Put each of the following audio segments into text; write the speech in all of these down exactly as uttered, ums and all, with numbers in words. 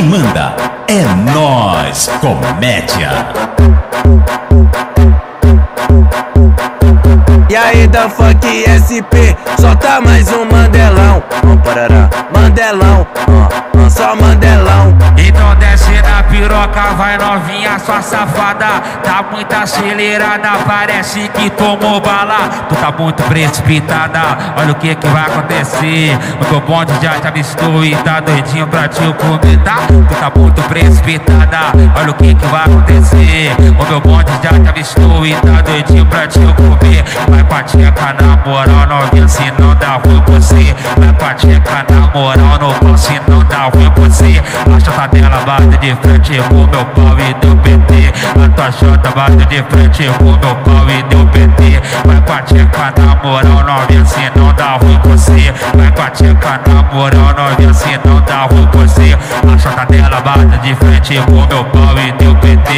Quem manda é nós, comédia. E aí, Dan Funk S P, solta mais um mandelão. Oh, mandelão, oh, oh, só mandelão. Então desce na piroca, vai novinha, só safada. Tá muito acelerada, parece que tomou bala. Tu tá muito precipitada, olha o que que vai acontecer. O teu bonde já te avistou e tá doidinho pra te convidar. Tu tá muito precipitada, olha o que que vai acontecer. O meu bonde já te avistou e tá doidinho pra te comer. Vai pra tcheca na moral, novinha, se não dá ruim você. Vai pra tcheca na moral, no pau, se não dá ruim você. A chota dela bate de frente com meu pau e deu P T. A tua chota bate de frente com meu pau e deu P T. Vai pra tcheca na moral, novinha, se não dá ruim você. Vai pra tcheca na moral, novinha, se não dá ruim você. A chota dela bate de frente com meu pau e deu P T.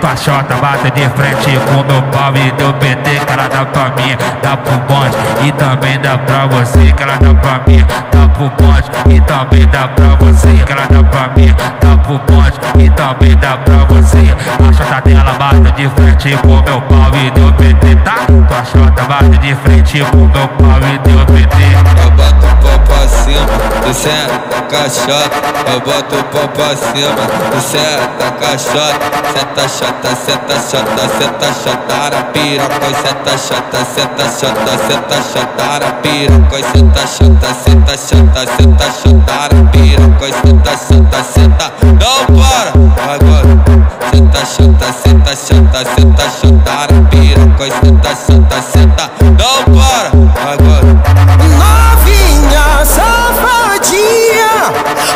Tua chota bate de frente com meu pau e deu P T. Cara da pra mim, dá pro bonde e também dá pra você. Que ela dá pra mim, dá pro bonde e também dá pra você. Que ela dá pra mim, dá pro bonde e também dá pra você. A chota dela bate de frente com meu pau e deu P T, tá? Tua chota bate de frente com meu pau e deu P T. Eu boto o pau pra cima, tu senta caixota. Eu boto o pau pra cima, tu senta caixota. Senta chota, senta chota, senta chota na piroca. Senta chota, senta chota, senta chota na piroca. Senta chota, senta chota, senta chota na piroca. Senta chota, senta, não para agora. Senta chota, senta chota, senta chota na piroca. Senta chota, senta, não para agora. Novinha safadinha,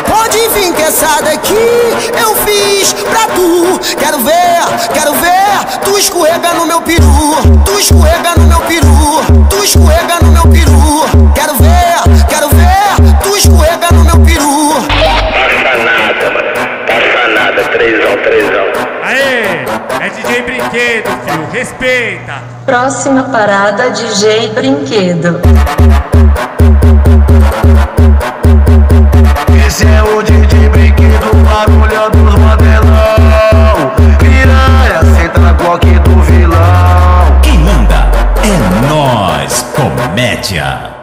pode vir que essa daqui eu fiz pra tu. Quero ver, quero ver, tu escorrega no meu peru. Tu escorrega no meu peru, tu escorrega no meu peru. Quero ver, quero ver, tu escorrega no meu peru. Passa nada, mano, passa nada, trêsão, trêsão. Aê, é D J Brinquedo, filho, respeita. Próxima parada, D J Brinquedo. Esse é o D J Brinquedo, barulho dos mandelão. Piranha, senta na Glock do vilão. Quem manda é nós, comédia.